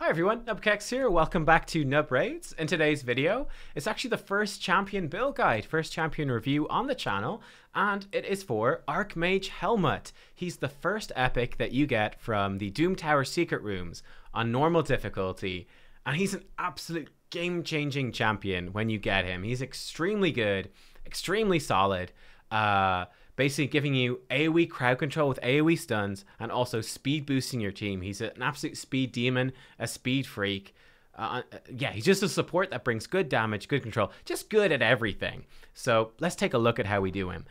Hi everyone, Nubkeks here, welcome back to Nub Raids. In today's video, it's actually the first champion build guide, first champion review on the channel, and it is for Archmage Hellmut. He's the first epic that you get from the Doom Tower secret rooms on normal difficulty, and he's an absolute game-changing champion when you get him. He's extremely good, extremely solid, basically giving you AoE crowd control with AoE stuns and also speed boosting your team. He's an absolute speed demon, a speed freak. Yeah, he's just a support that brings good damage, good control, just good at everything. So let's take a look at how we do him.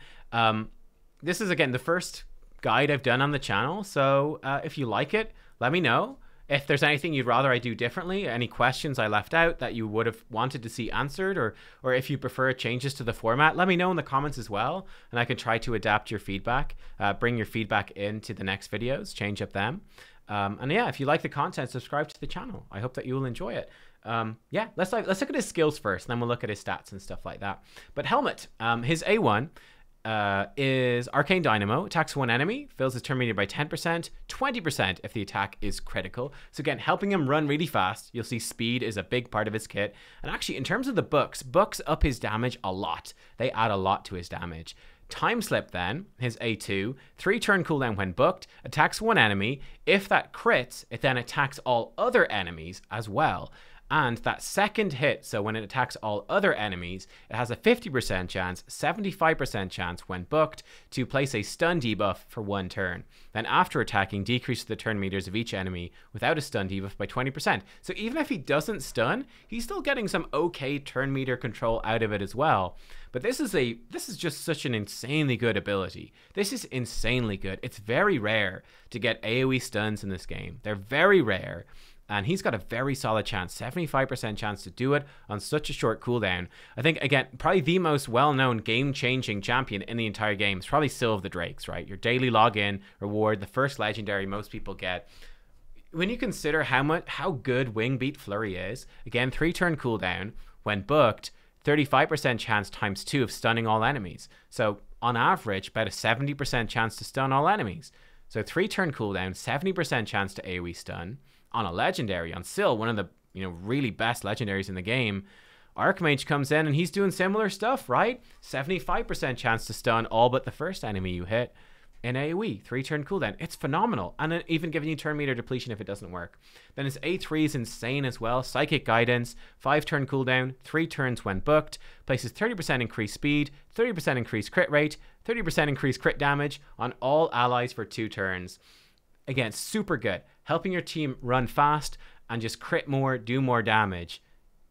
This is, again, the first guide I've done on the channel. So if you like it, let me know. If there's anything you'd rather I do differently, any questions I left out that you would have wanted to see answered, or if you prefer changes to the format, let me know in the comments as well, and I can try to adapt your feedback, bring your feedback into the next videos, change up them. And yeah, if you like the content, subscribe to the channel. I hope that you will enjoy it. Yeah, let's look at his skills first, and then we'll look at his stats and stuff like that. But Hellmut, his A1... is Arcane Dynamo, attacks one enemy, fills his turn meter by 10%, 20% if the attack is critical. So again, helping him run really fast. You'll see speed is a big part of his kit. And actually, in terms of the books up his damage a lot. They add a lot to his damage. Time Slip then, his A2, 3-turn cooldown when booked, attacks one enemy. If that crits, it then attacks all other enemies as well. And that second hit, so when it attacks all other enemies, it has a 50% chance, 75% chance when booked, to place a stun debuff for one turn. Then after attacking, decrease the turn meters of each enemy without a stun debuff by 20%. So even if he doesn't stun, he's still getting some okay turn meter control out of it as well. But this is just such an insanely good ability. This is insanely good. It's very rare to get AoE stuns in this game. They're very rare. And he's got a very solid chance, 75% chance to do it on such a short cooldown. I think, again, probably the most well-known game-changing champion in the entire game is probably Sylve the Drakes, right? Your daily login reward, the first legendary most people get. When you consider how good Wingbeat Flurry is, again, 3-turn cooldown, when booked, 35% chance times 2 of stunning all enemies. So, on average, about a 70% chance to stun all enemies. So, 3-turn cooldown, 70% chance to AoE stun. On a legendary, on Syl, one of the really best legendaries in the game, Archmage comes in and he's doing similar stuff, right? 75% chance to stun all but the first enemy you hit in AoE, 3-turn cooldown. It's phenomenal, and even giving you turn meter depletion if it doesn't work. Then his A3 is insane as well. Psychic Guidance, 5-turn cooldown, 3 turns when booked, places 30% increased speed, 30% increased crit rate, 30% increased crit damage on all allies for 2 turns. Again, super good, helping your team run fast and just crit more, do more damage.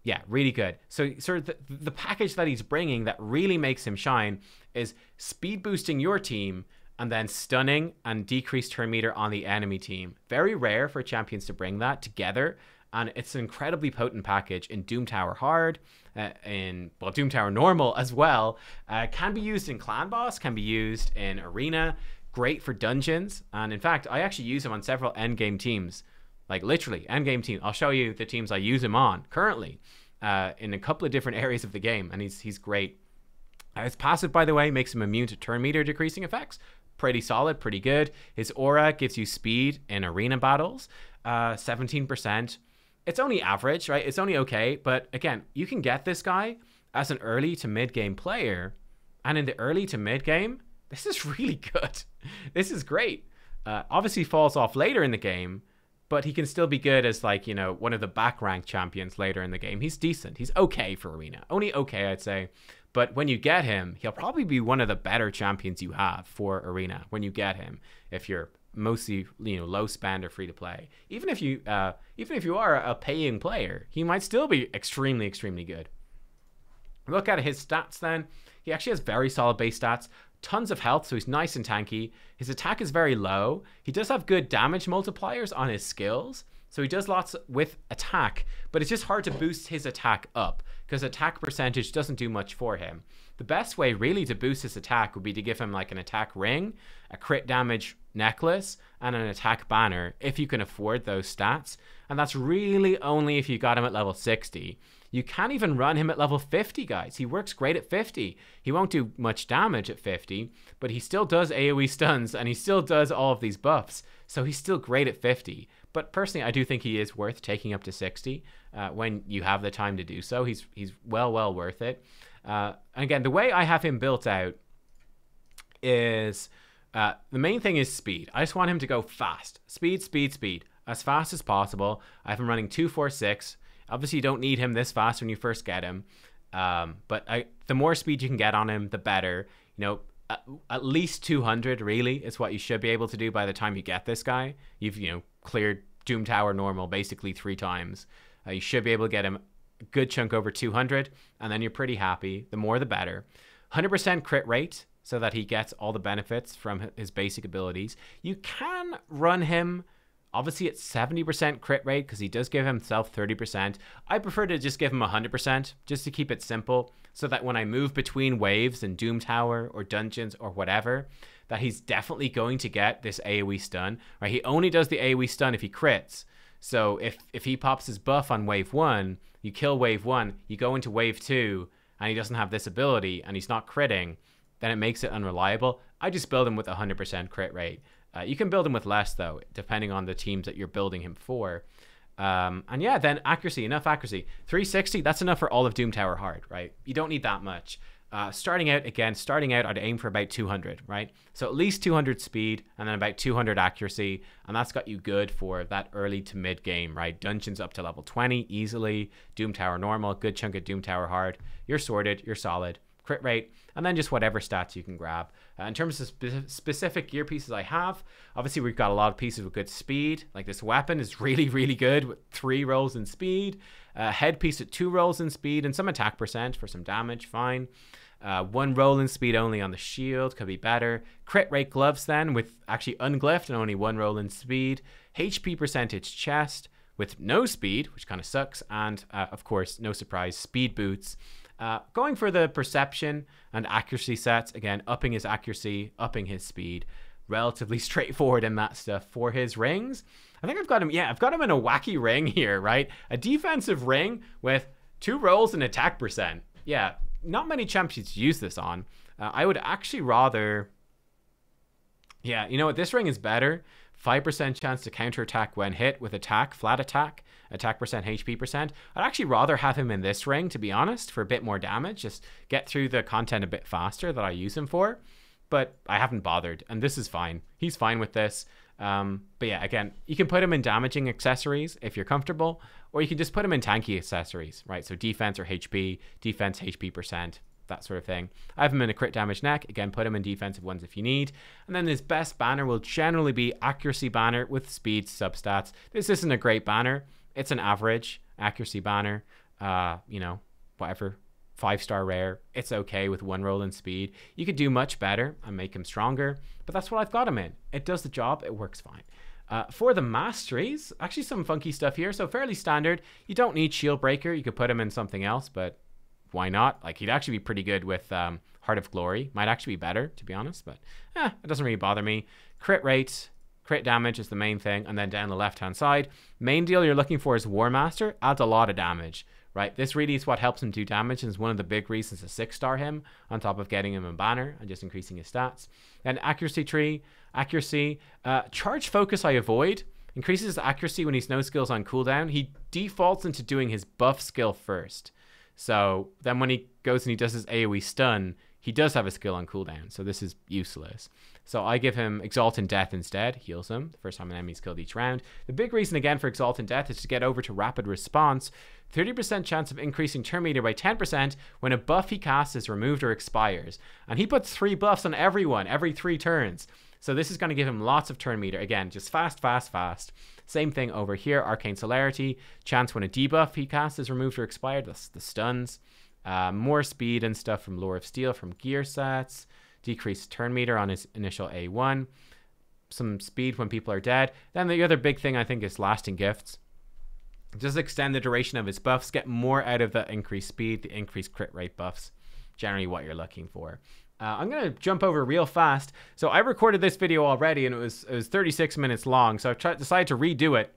Yeah, really good. So sort of the package that he's bringing that really makes him shine is speed boosting your team and then stunning and decreased turn meter on the enemy team. Very rare for champions to bring that together. And it's an incredibly potent package in Doom Tower Hard, in Doom Tower Normal as well. Can be used in Clan Boss, can be used in Arena. Great for dungeons, and in fact I actually use him on several endgame teams, like literally endgame team. I'll show you the teams I use him on currently in a couple of different areas of the game, and he's great. His passive, by the way, makes him immune to turn meter decreasing effects. Pretty solid, pretty good. His aura gives you speed in arena battles, 17%. It's only average, right? It's only okay, but again, you can get this guy as an early to mid game player, and in the early to mid game, this is really good. This is great. Obviously falls off later in the game, but he can still be good as, like, one of the back rank champions later in the game. He's decent. He's okay for Arena. Only okay, I'd say. But when you get him, he'll probably be one of the better champions you have for Arena when you get him, if you're mostly low spend or free to play. Even if you are a paying player, he might still be extremely, extremely good. Look at his stats then. He actually has very solid base stats. Tons of health, so he's nice and tanky. His attack is very low. He does have good damage multipliers on his skills, so he does lots with attack, but it's just hard to boost his attack up because attack percentage doesn't do much for him. The best way really to boost his attack would be to give him like an attack ring, a crit damage necklace, and an attack banner if you can afford those stats, and that's really only if you got him at level 60. You can't even run him at level 50, guys. He works great at 50. He won't do much damage at 50, but he still does AoE stuns, and he still does all of these buffs, so he's still great at 50. But personally, I do think he is worth taking up to 60 when you have the time to do so. He's well worth it. And again, the way I have him built out is the main thing is speed. I just want him to go fast. Speed. As fast as possible. I have him running 2, 4, 6. Obviously, you don't need him this fast when you first get him. But the more speed you can get on him, the better. You know, at least 200 really is what you should be able to do by the time you get this guy. You've, you know, cleared Doom Tower normal basically 3 times. You should be able to get him a good chunk over 200, and then you're pretty happy. The more the better. 100% crit rate, so that he gets all the benefits from his basic abilities. You can run him obviously at 70% crit rate because he does give himself 30%. I prefer to just give him 100% just to keep it simple, so that when I move between waves and Doom Tower or dungeons or whatever, that he's definitely going to get this AoE stun. Right? He only does the AoE stun if he crits. So if he pops his buff on wave 1, you kill wave 1, you go into wave 2, and he doesn't have this ability and he's not critting, then it makes it unreliable. I just build him with 100% crit rate. You can build him with less, though, depending on the teams that you're building him for. And yeah, then accuracy, enough accuracy. 360, that's enough for all of Doom Tower hard, right? You don't need that much. Starting out, I'd aim for about 200, right? So at least 200 speed and then about 200 accuracy. And that's got you good for that early to mid game, right? Dungeons up to level 20 easily. Doom Tower normal, good chunk of Doom Tower hard. You're sorted, you're solid. Crit rate, and then just whatever stats you can grab. In terms of specific gear pieces I have, obviously we've got a lot of pieces with good speed. Like this weapon is really good with 3 rolls in speed. Headpiece at 2 rolls in speed and some attack percent for some damage, fine. 1 roll in speed only on the shield, could be better. Crit rate gloves then with actually unglyphed and only 1 roll in speed. HP percentage chest with no speed, which kind of sucks. And of course, no surprise, speed boots. Going for the perception and accuracy sets, again, upping his accuracy, upping his speed. Relatively straightforward in that stuff. For his rings, I think I've got him, yeah, I've got him in a wacky ring here, right? A defensive ring with 2 rolls and attack percent. Yeah, not many champions use this on. I would actually rather, yeah, you know what, this ring is better. 5% chance to counterattack when hit with attack, flat attack. Attack percent, HP percent. I'd actually rather have him in this ring, to be honest, for a bit more damage. Just get through the content a bit faster that I use him for. But I haven't bothered, and this is fine. He's fine with this. But yeah, again, you can put him in damaging accessories if you're comfortable, or you can just put him in tanky accessories, right? So defense or HP, defense, HP percent, that sort of thing. I have him in a crit damage neck. Again, put him in defensive ones if you need. And then his best banner will generally be accuracy banner with speed substats. This isn't a great banner. It's an average accuracy banner, you know, whatever, 5-star rare. It's okay with 1 roll in speed. You could do much better and make him stronger, but that's what I've got him in. It does the job. It works fine. For the masteries, actually some funky stuff here. So fairly standard. You don't need Shield Breaker. You could put him in something else, but why not? Like, he'd actually be pretty good with Heart of Glory. Might actually be better, to be honest, but it doesn't really bother me. Crit rate. Crit damage is the main thing, and then down the left-hand side, main deal you're looking for is War Master. Adds a lot of damage, right? This really is what helps him do damage, and is one of the big reasons to 6-star him, on top of getting him in banner and just increasing his stats. Then accuracy tree, accuracy. Charge focus I avoid. Increases his accuracy when he's no skills on cooldown. He defaults into doing his buff skill first. So then when he goes and he does his AoE stun, he does have a skill on cooldown, so this is useless. So I give him Exalt and Death instead, heals him. The first time an enemy's killed each round. The big reason, again, for Exalt and Death is to get over to Rapid Response. 30% chance of increasing turn meter by 10% when a buff he casts is removed or expires. And he puts 3 buffs on everyone every 3 turns. So this is going to give him lots of turn meter. Again, just fast. Same thing over here, Arcane Celerity. Chance when a debuff he casts is removed or expired. That's the stuns. More speed and stuff from Lore of Steel, from gear sets. Decreased turn meter on his initial A1. Some speed when people are dead. Then the other big thing I think is Lasting Gifts. Just extend the duration of his buffs. Get more out of the increased speed, the increased crit rate buffs. Generally what you're looking for. I'm going to jump over real fast. So I recorded this video already and it was 36 minutes long. So I decided to redo it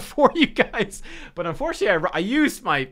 for you guys. But unfortunately I used my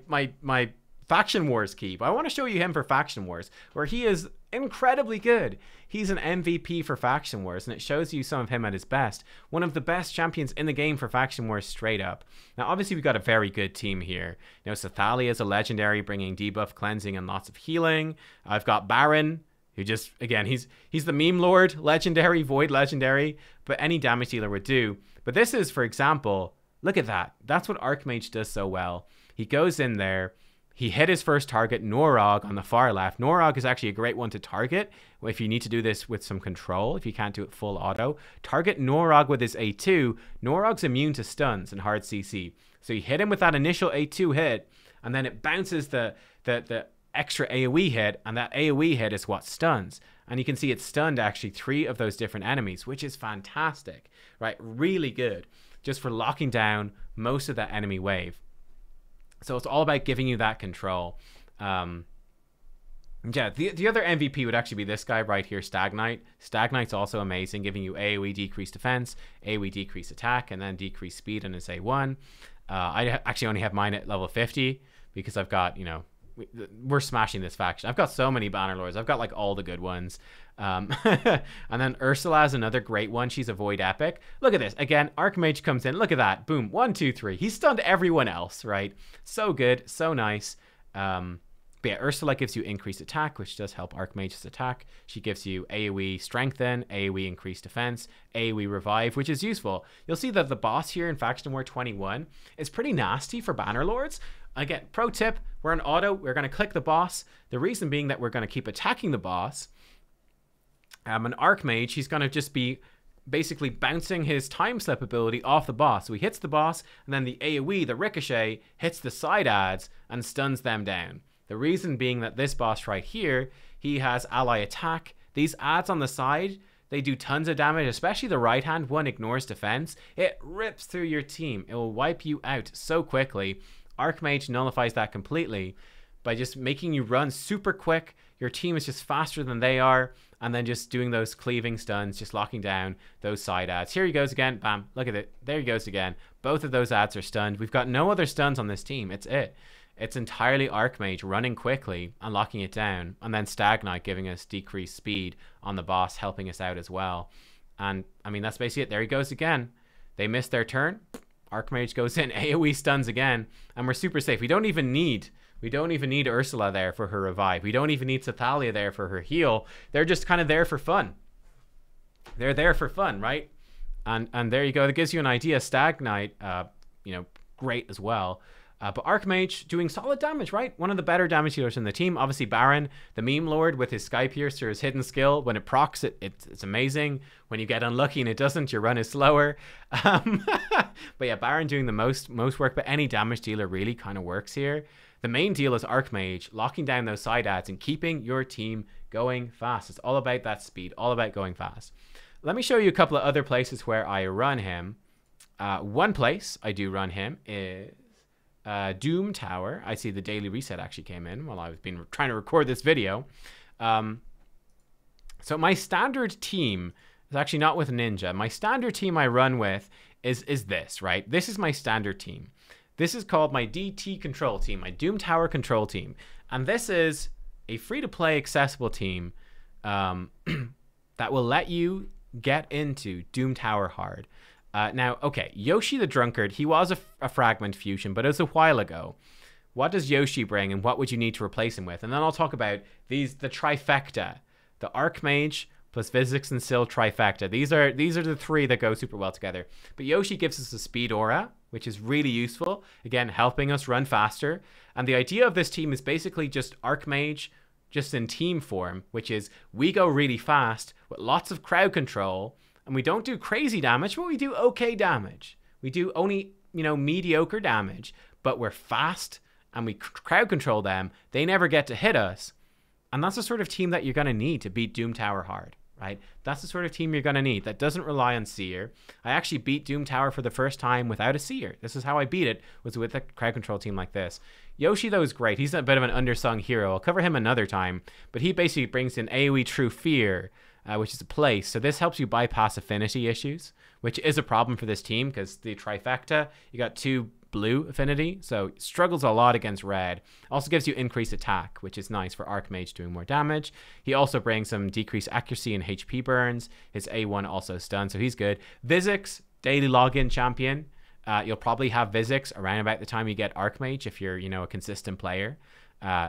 Faction Wars keep. I want to show you him for Faction Wars, where he is incredibly good. He's an MVP for Faction Wars, and it shows you some of him at his best. One of the best champions in the game for Faction Wars, straight up. Now, obviously, we've got a very good team here. You know, Sethallia is a legendary, bringing debuff, cleansing, and lots of healing. I've got Baron, who just, again, he's the meme lord, legendary, void legendary, but any damage dealer would do. But this is, for example, look at that. That's what Archmage does so well. He goes in there. He hit his first target, Norog, on the far left. Norog is actually a great one to target if you need to do this with some control, if you can't do it full auto. Target Norog with his A2. Norog's immune to stuns and hard CC. So you hit him with that initial A2 hit, and then it bounces the extra AoE hit, and that AoE hit is what stuns. And you can see it stunned actually 3 of those different enemies, which is fantastic, right? Really good, just for locking down most of that enemy wave. So it's all about giving you that control. Yeah, the other MVP would actually be this guy right here, Stag Knight. Stag Knight's also amazing, giving you AoE decreased defense, AoE decreased attack, and then decreased speed on his A1. I actually only have mine at level 50 because I've got, you know, we're smashing this faction. I've got so many banner lords. I've got like all the good ones. And then Ursula is another great one. She's a void epic. Look at this. Again, Archmage comes in. Look at that. Boom. 1, 2, 3. He stunned everyone else, right? So good. So nice. But yeah, Ursula gives you increased attack, which does help Archmage's attack. She gives you AoE strengthen, AoE increased defense, AoE revive, which is useful. You'll see that the boss here in Faction War 21 is pretty nasty for banner lords. Again, pro tip, we're on auto, we're going to click the boss. The reason being that we're going to keep attacking the boss. An Archmage, he's going to just be basically bouncing his time slip ability off the boss. So he hits the boss, and then the AoE, the ricochet, hits the side adds and stuns them down. The reason being that this boss right here, he has ally attack. These adds on the side, they do tons of damage, especially the right hand one ignores defense. It rips through your team. It will wipe you out so quickly. Archmage nullifies that completely by just making you run super quick. Your team is just faster than they are, and then just doing those cleaving stuns, just locking down those side adds. Here he goes again. Bam. Look at it. There he goes again. Both of those adds are stunned. We've got no other stuns on this team. It's entirely Archmage running quickly and locking it down, and then Stag Knight giving us decreased speed on the boss, helping us out as well. And I mean, that's basically it. There he goes again. They missed their turn. Archmage goes in, AoE stuns again, and we're super safe. We don't even need Ursula there for her revive. We don't even need Sethallia there for her heal. They're just kind of there for fun. They're there for fun, right? And there you go. That gives you an idea. Stag Knight, you know, great as well. But Archmage doing solid damage, right? One of the better damage dealers in the team. Obviously, Baron, the meme lord with his Sky Piercer, his hidden skill. When it procs, it's amazing. When you get unlucky and it doesn't, your run is slower. But yeah, Baron doing the most work. But any damage dealer really kind of works here. The main deal is Archmage, locking down those side adds and keeping your team going fast. It's all about that speed, all about going fast. Let me show you a couple of other places where I run him. One place I do run him is Doom Tower. I see the daily reset actually came in while I've been trying to record this video. So my standard team is actually not with Ninja. My standard team I run with is this, right? This is my standard team. This is called my DT control team, my Doom Tower control team. And this is a free-to-play accessible team that will let you get into Doom Tower hard. Now, okay, Yoshi the Drunkard, he was a fragment fusion, but it was a while ago. What does Yoshi bring, and what would you need to replace him with? And then I'll talk about the trifecta, the Archmage plus Vizix and Sylve trifecta. These are the three that go super well together. But Yoshi gives us a speed aura, which is really useful, again, helping us run faster. And the idea of this team is basically just Archmage, just in team form, which is we go really fast with lots of crowd control, and we don't do crazy damage, but we do okay damage. We do only, you know, mediocre damage, but we're fast and we crowd control them. They never get to hit us. And that's the sort of team that you're going to need to beat Doom Tower hard, right? That's the sort of team you're going to need that doesn't rely on Seer. I actually beat Doom Tower for the first time without a Seer. This is how I beat it, was with a crowd control team like this. Yoshi, though, is great. He's a bit of an undersung hero. I'll cover him another time, but he basically brings in AoE True Fear, which is a place. So this helps you bypass affinity issues, which is a problem for this team because the trifecta, you got two blue affinity, so struggles a lot against red. Also gives you increased attack, which is nice for Archmage doing more damage. He also brings some decreased accuracy and HP burns. His A1 also stuns, so he's good. Vizix, daily login champion. You'll probably have Vizix around about the time you get Archmage if you're, you know, a consistent player.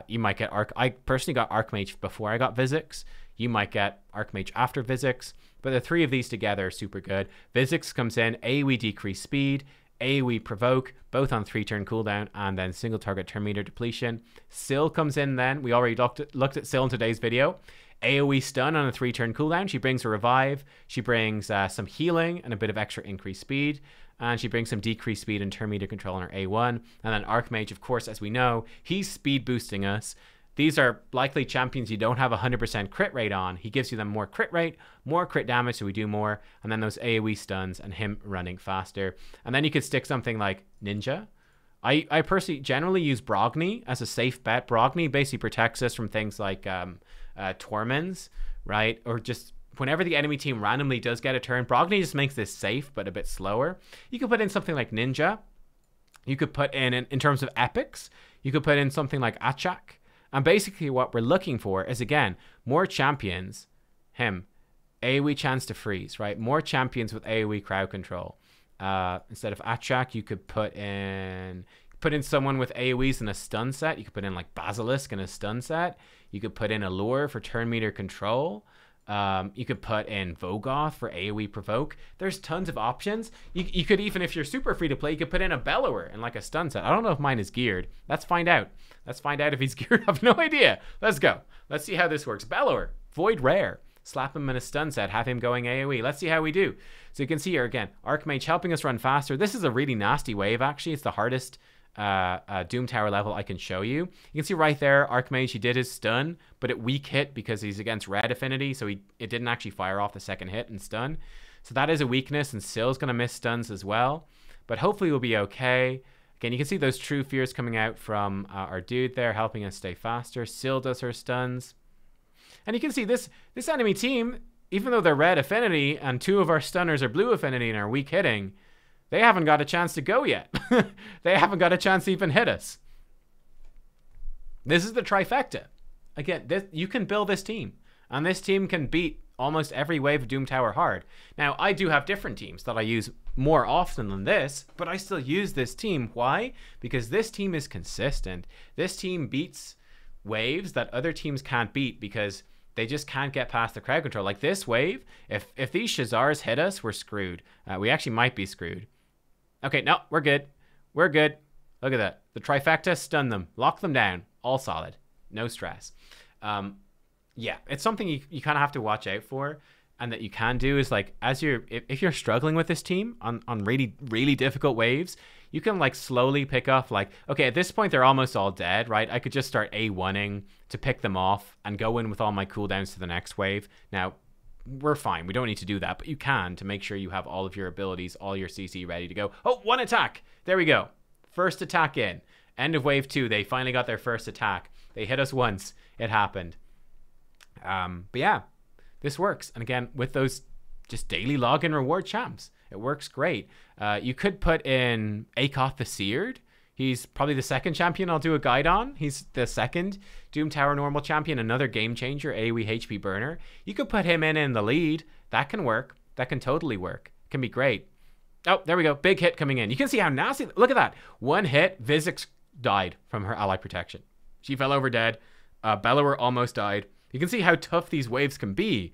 You might get I personally got Archmage before I got Vizix. You might get Archmage after Vizix. But the three of these together are super good. Vizix comes in, AoE decrease speed, AoE provoke, both on 3-turn cooldown, and then single target turn meter depletion. Syl comes in then. We already looked at Syl in today's video. AoE stun on a 3-turn cooldown. She brings a revive. She brings some healing and a bit of extra increased speed. And she brings some decreased speed and turn meter control on her A1. And then Archmage, of course, as we know, he's speed boosting us. These are likely champions you don't have 100% crit rate on. He gives you them more crit rate, more crit damage, so we do more. And then those AoE stuns and him running faster. And then you could stick something like Ninja. I personally generally use Brogni as a safe bet. Brogni basically protects us from things like Torments, right? Or just whenever the enemy team randomly does get a turn, Brogni just makes this safe, but a bit slower. You could put in something like Ninja. You could put in terms of epics, you could put in something like Achaq. And basically what we're looking for is, again, more champions, him, AoE chance to freeze, right? More champions with AoE crowd control. Instead of Achaq, you could put in someone with AoEs in a stun set. You could put in like Basilisk in a stun set. You could put in Allure for turn meter control. You could put in Vogoth for AoE provoke. There's tons of options. You could even, if you're super free to play, you could put in a Bellower and like a stun set. I don't know if mine is geared. Let's find out. Let's find out if he's geared. I have no idea. Let's go. Let's see how this works. Bellower, void rare. Slap him in a stun set, have him going AoE. Let's see how we do. So you can see here again, Archmage helping us run faster. This is a really nasty wave, actually. It's the hardest Doom Tower level I can show you. You can see right there, Archmage, he did his stun, but it weak hit because he's against red affinity, so it didn't actually fire off the second hit and stun. So that is a weakness, and Syl's going to miss stuns as well. But hopefully we'll be okay. Again, you can see those true fears coming out from our dude there, helping us stay faster. Syl does her stuns. And you can see this enemy team, even though they're red affinity, and two of our stunners are blue affinity and are weak hitting, they haven't got a chance to go yet. They haven't got a chance to even hit us. This is the trifecta. Again, you can build this team. And this team can beat almost every wave of Doom Tower hard. Now, I do have different teams that I use more often than this, but I still use this team. Why? Because this team is consistent. This team beats waves that other teams can't beat because they just can't get past the crowd control. Like this wave, if these Shazars hit us, we're screwed. We actually might be screwed. Okay, no, we're good. We're good. Look at that. The trifecta, stun them. Lock them down. All solid. No stress. Yeah, it's something you kind of have to watch out for, and that you can do is, like, as you're, if you're struggling with this team on really, really difficult waves, you can, like, slowly pick off, like, okay, at this point, they're almost all dead, right? I could just start A1ing to pick them off and go in with all my cooldowns to the next wave. Now, we're fine. We don't need to do that, but you can to make sure you have all of your abilities, all your CC ready to go. Oh, one attack. There we go. First attack in. End of wave two. They finally got their first attack. They hit us once. It happened. But yeah, this works. And again, with those just daily login reward champs, it works great. You could put in Akoth the Seared. He's probably the second champion I'll do a guide on. He's the second Doom Tower normal champion, another game changer, AoE HP burner. You could put him in the lead. That can work. That can totally work. Can be great. Oh, there we go. Big hit coming in. You can see how nasty. Look at that. One hit. Vizix died from her ally protection. She fell over dead. Bellower almost died. You can see how tough these waves can be.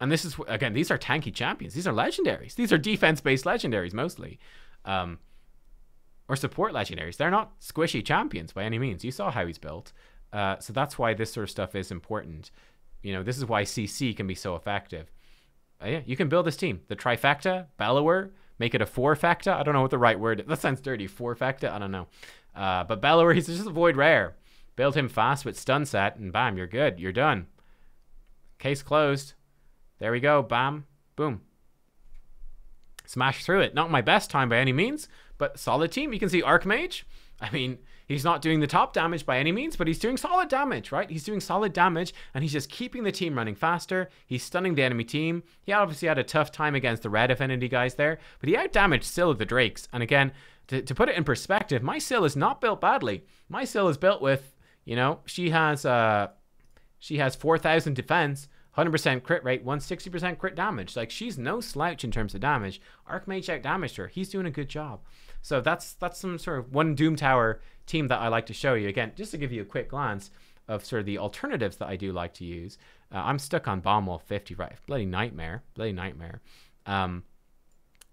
And this is, again, these are tanky champions. These are legendaries. These are defense-based legendaries mostly. Or support legendaries. They're not squishy champions by any means. You saw how he's built. So that's why this sort of stuff is important. You know, this is why CC can be so effective. Yeah, you can build this team. The trifecta, Bellower, make it a fourfecta. I don't know what the right word is. That sounds dirty. Fourfecta, I don't know. But Bellower, he's just a void rare. Build him fast with stun set, and bam, you're good. You're done. Case closed. There we go. Bam. Boom. Smash through it. Not my best time by any means, but solid team. You can see Archmage. I mean, he's not doing the top damage by any means, but he's doing solid damage, right? He's doing solid damage, and he's just keeping the team running faster. He's stunning the enemy team. He obviously had a tough time against the red affinity guys there, but he outdamaged Sylve the Drakes. And again, to put it in perspective, my Syl is not built badly. My Syl is built with, you know, she has 4,000 defense, 100% crit rate, 160% crit damage. Like, she's no slouch in terms of damage. Archmage outdamaged her. He's doing a good job. So that's some sort of one Doom Tower team that I like to show you. Again, just to give you a quick glance of sort of the alternatives that I do like to use. I'm stuck on Bombwell 50, right? Bloody nightmare. Bloody nightmare.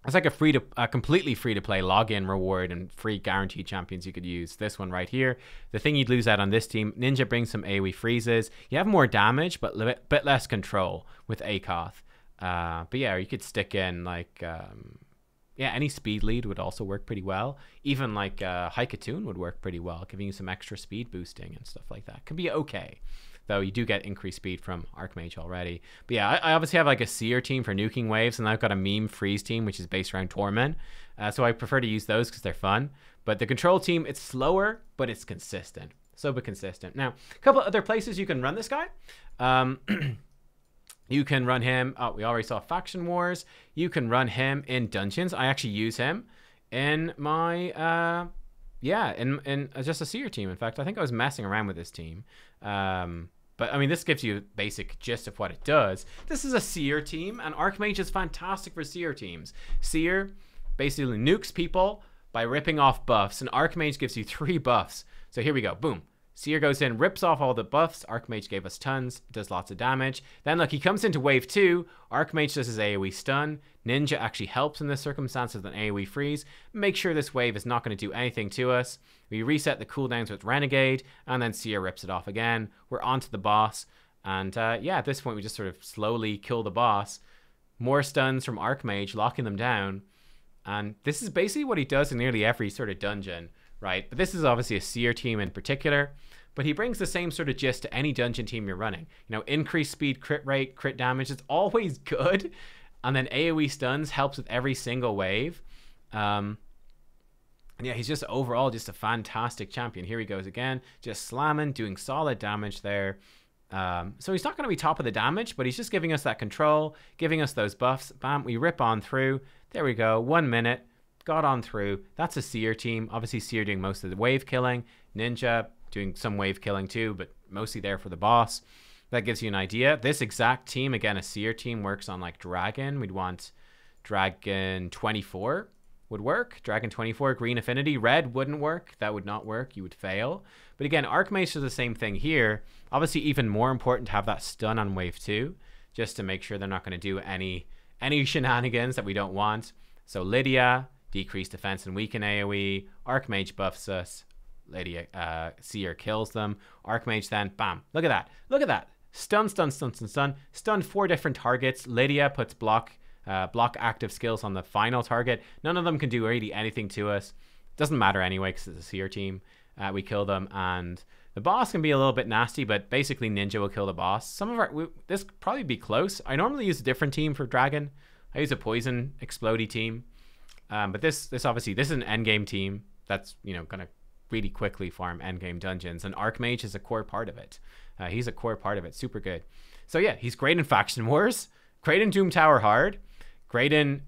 It's like a completely free-to-play login reward and free guaranteed champions you could use. This one right here. The thing you'd lose out on this team, Ninja brings some AoE freezes. You have more damage, but a bit less control with Akoth. But yeah, you could stick in like... yeah, any speed lead would also work pretty well. Even like Hikatoon would work pretty well, giving you some extra speed boosting and stuff like that. Can be okay, though you do get increased speed from Archmage already. But yeah, I obviously have like a Seer team for nuking waves, and I've got a meme freeze team, which is based around Torment. So I prefer to use those because they're fun. But the control team, it's slower, but it's consistent. So but consistent. Now, a couple other places you can run this guy. You can run him, oh, we already saw Faction Wars. You can run him in dungeons. I actually use him in my, yeah, in just a Seer team. In fact, I think I was messing around with this team. But I mean, this gives you a basic gist of what it does. This is a Seer team, and Archmage is fantastic for Seer teams. Seer basically nukes people by ripping off buffs, and Archmage gives you 3 buffs. So here we go, boom. Seer goes in, rips off all the buffs. Archmage gave us tons, does lots of damage. Then look, he comes into wave 2. Archmage does his AoE stun. Ninja actually helps in this circumstance with an AoE freeze. Make sure this wave is not going to do anything to us. We reset the cooldowns with Renegade, and then Seer rips it off again. We're on to the boss. And yeah, at this point, we just sort of slowly kill the boss. More stuns from Archmage, locking them down. And this is basically what he does in nearly every sort of dungeon. Right, but this is obviously a Seer team in particular, but he brings the same sort of gist to any dungeon team you're running. You know, increased speed, crit rate, crit damage, it's always good. And then AoE stuns helps with every single wave. And yeah, he's just overall just a fantastic champion. Here he goes again, just slamming, doing solid damage there. So he's not going to be top of the damage, but he's just giving us that control, giving us those buffs. Bam, we rip on through. There we go, 1 minute. Got on through. That's a Seer team. Obviously, Seer doing most of the wave killing. Ninja doing some wave killing too, but mostly there for the boss. That gives you an idea. This exact team, again, a Seer team, works on like Dragon. We'd want Dragon 24 would work. Dragon 24, green affinity. Red wouldn't work. That would not work. You would fail. But again, Archmage does the same thing here. Obviously, even more important to have that stun on wave 2, just to make sure they're not going to do any shenanigans that we don't want. So Lydia... decreased defense and weaken AoE. Archmage buffs us. Lydia, Seer kills them. Archmage then, bam. Look at that. Look at that. Stun, stun, stun, stun, stun. Stun 4 different targets. Lydia puts block active skills on the final target. None of them can do really anything to us. Doesn't matter anyway because it's a Seer team. We kill them, and the boss can be a little bit nasty, but basically Ninja will kill the boss. This could probably be close. I normally use a different team for Dragon. I use a poison explodey team. But this obviously, this is an endgame team that's, you know, going to really quickly farm endgame dungeons. And Archmage is a core part of it. He's a core part of it. Super good. So yeah, he's great in Faction Wars, great in Doom Tower Hard, great in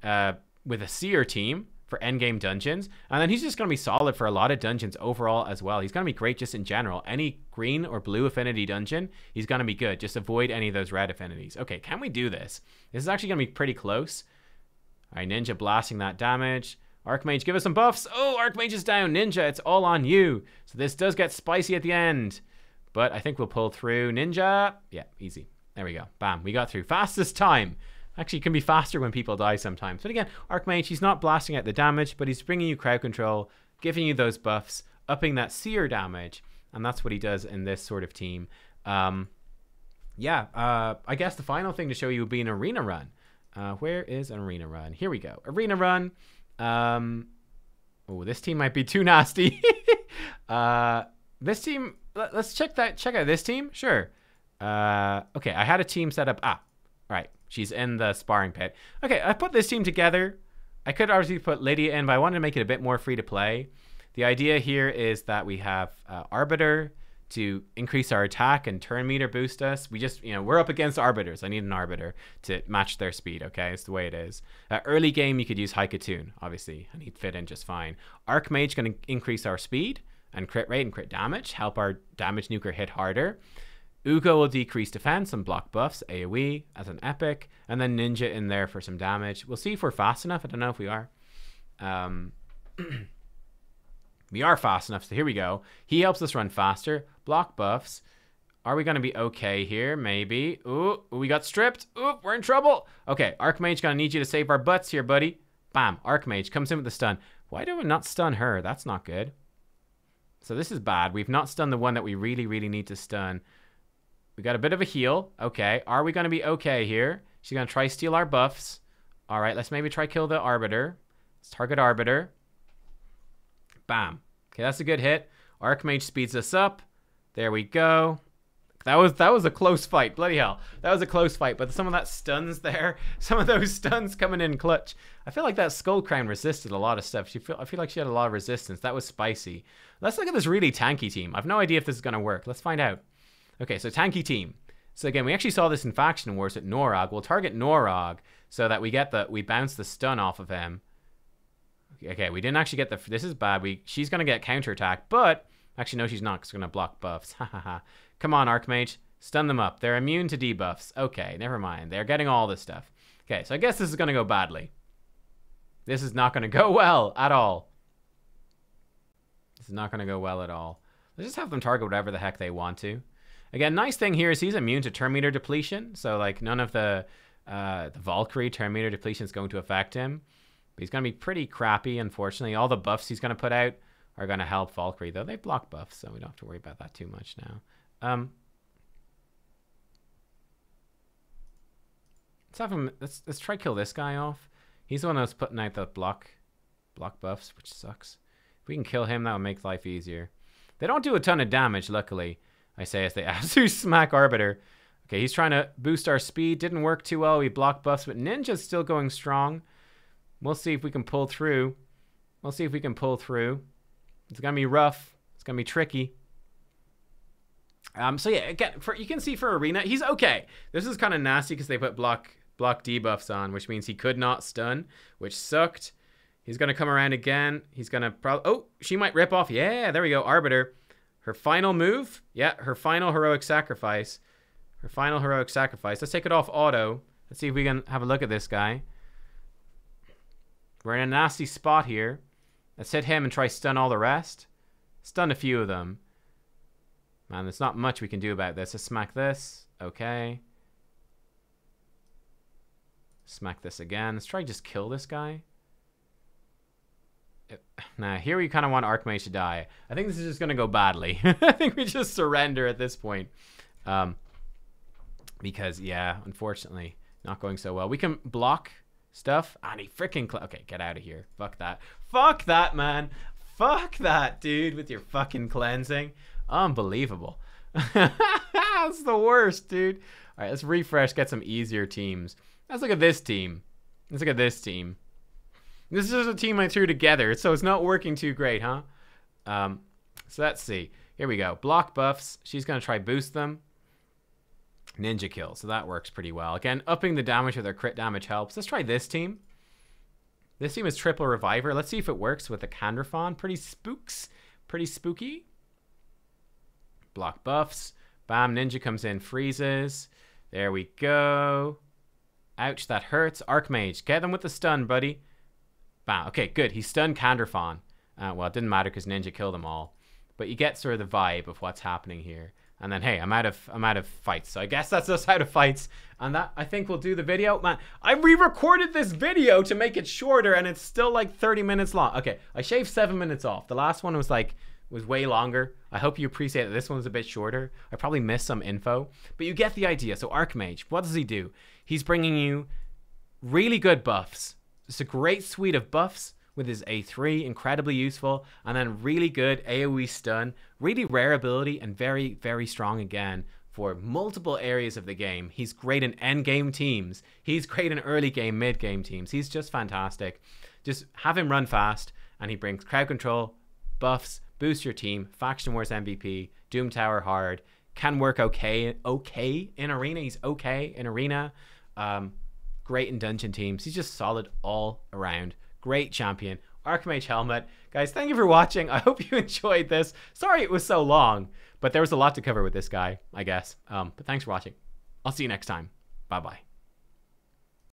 with a Seer team for endgame dungeons. And then he's just going to be solid for a lot of dungeons overall as well. He's going to be great just in general. Any green or blue affinity dungeon, he's going to be good. Just avoid any of those red affinities. Okay, can we do this? This is actually going to be pretty close. All right, Ninja blasting that damage. Archmage, give us some buffs. Oh, Archmage is down. Ninja, it's all on you. So this does get spicy at the end. But I think we'll pull through. Ninja. Yeah, easy. There we go. Bam, we got through. Fastest time. Actually, it can be faster when people die sometimes. But again, Archmage, he's not blasting out the damage, but he's bringing you crowd control, giving you those buffs, upping that Seer damage. And that's what he does in this sort of team. Yeah, I guess the final thing to show you would be an arena run. Where is an arena run? Here we go. Arena run. Oh, this team might be too nasty. This team, let's check out this team. Sure. Okay, I had a team set up. Ah, all right. She's in the sparring pit. Okay, I put this team together. I could obviously put Lydia in, but I wanted to make it a bit more free to play. The idea here is that we have Arbiter to increase our attack and turn meter boost us. We just, you know, we're up against Arbiters. I need an Arbiter to match their speed, okay? It's the way it is. Early game, you could use Hikatoon, obviously, and he'd fit in just fine. Archmage going to increase our speed and crit rate and crit damage, help our damage nuker hit harder. Ugo will decrease defense and block buffs, AoE, as an epic, and then Ninja in there for some damage. We'll see if we're fast enough. I don't know if we are. We are fast enough, so here we go. He helps us run faster. Block buffs. Are we going to be okay here? Maybe. Ooh, we got stripped. Ooh, we're in trouble. Okay, Archmage, going to need you to save our butts here, buddy. Bam, Archmage comes in with the stun. Why do we not stun her? That's not good. So this is bad. We've not stunned the one that we really, really need to stun. We got a bit of a heal. Okay, are we going to be okay here? She's going to try steal our buffs. All right, let's maybe try kill the Arbiter. Let's target Arbiter. Bam. Okay, that's a good hit. Archmage speeds us up. There we go. That was a close fight. Bloody hell. That was a close fight, but some of that stuns there. Some of those stuns coming in clutch. I feel like that Skull Crown resisted a lot of stuff. I feel like she had a lot of resistance. That was spicy. Let's look at this really tanky team. I've no idea if this is going to work. Let's find out. Okay, so tanky team. So again, we actually saw this in Faction Wars at Norog. We'll target Norog so that we bounce the stun off of him. Okay, we didn't actually get the... This is bad. She's going to get counterattack, but... Actually, no, she's not, because we're going to block buffs. Ha, ha, ha. Come on, Archmage. Stun them up. They're immune to debuffs. Okay, never mind. They're getting all this stuff. Okay, so I guess this is going to go badly. This is not going to go well at all. This is not going to go well at all. Let's just have them target whatever the heck they want to. Again, nice thing here is he's immune to turn meter depletion, so, like, none of the Valkyrie turn meter depletion is going to affect him. He's going to be pretty crappy, unfortunately. All the buffs he's going to put out are going to help Valkyrie, though. They block buffs, so we don't have to worry about that too much now. Let's have him... Let's try kill this guy off. He's the one that's putting out the block buffs, which sucks. If we can kill him, that will make life easier. They don't do a ton of damage, luckily, I say, as they absolutely smack Arbiter. Okay, he's trying to boost our speed. Didn't work too well. We block buffs, but Ninja's still going strong. We'll see if we can pull through. We'll see if we can pull through. It's going to be rough. It's going to be tricky. So yeah, again, you can see for Arena, he's okay. This is kind of nasty because they put block debuffs on, which means he could not stun, which sucked. He's going to come around again. He's going to probably... Oh, she might rip off. Yeah, there we go. Arbiter. Her final move. Yeah, her final heroic sacrifice. Her final heroic sacrifice. Let's take it off auto. Let's see if we can have a look at this guy. We're in a nasty spot here. Let's hit him and try stun all the rest. Stun a few of them. Man, there's not much we can do about this. Let's smack this. Okay. Smack this again. Let's try just kill this guy. Now, here we kind of want Archmage to die. I think this is just going to go badly. I think we just surrender at this point. Because, yeah, unfortunately, not going so well. We can block... stuff and he freaking okay, get out of here. Fuck that man, fuck that dude with your fucking cleansing. Unbelievable. That's the worst, dude. All right, let's refresh, get some easier teams. Let's look at this team. This is just a team I threw together, so it's not working too great, huh? So let's see. Here we go. Block buffs. She's gonna try boost them. Ninja kill, so that works pretty well. Again, upping the damage with their crit damage helps. Let's try this team. This team is triple reviver. Let's see if it works with the Candrafon. Pretty spooky. Block buffs. Bam, Ninja comes in, freezes. There we go. Ouch, that hurts. Archmage, get them with the stun, buddy. Bam, okay, good. He stunned Candrafon. Well, it didn't matter because Ninja killed them all. But you get sort of the vibe of what's happening here. And then, hey, I'm out of fights. So I guess that's us out of fights. And that, I think, will do the video. Man, I re-recorded this video to make it shorter, and it's still like 30 minutes long. Okay, I shaved 7 minutes off. The last one was way longer. I hope you appreciate that this one's a bit shorter. I probably missed some info. But you get the idea. So Archmage, what does he do? He's bringing you really good buffs. It's a great suite of buffs. With his A3, incredibly useful, and then really good AoE stun, really rare ability, and very, very strong again. for multiple areas of the game. He's great in end game teams. He's great in early game, mid game teams. He's just fantastic. Just have him run fast, and he brings crowd control, buffs, boosts your team, faction wars MVP, Doom Tower hard, can work okay in arena. He's okay in arena. Great in dungeon teams. He's just solid all around. Great champion. Archmage Hellmut. Guys, thank you for watching. I hope you enjoyed this. Sorry it was so long, but there was a lot to cover with this guy, I guess. But thanks for watching. I'll see you next time. Bye-bye.